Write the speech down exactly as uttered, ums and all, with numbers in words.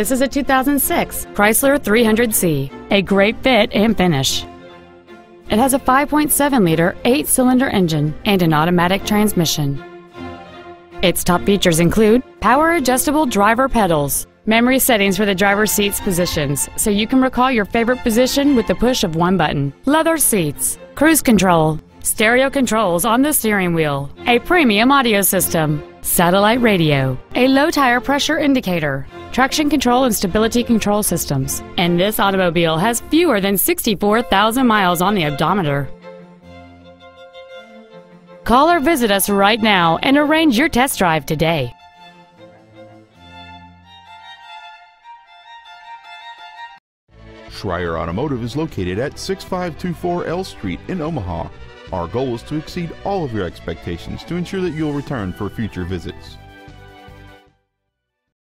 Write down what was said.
This is a two thousand six Chrysler three hundred C, a great fit and finish. It has a five point seven liter eight-cylinder engine and an automatic transmission. Its top features include power-adjustable driver pedals, memory settings for the driver's seat's positions, so you can recall your favorite position with the push of one button, leather seats, cruise control, stereo controls on the steering wheel, a premium audio system, satellite radio, a low tire pressure indicator, traction control and stability control systems, and this automobile has fewer than sixty-four thousand miles on the odometer. Call or visit us right now and arrange your test drive today. Schreier Automotive is located at six five two four L Street in Omaha. Our goal is to exceed all of your expectations to ensure that you'll return for future visits.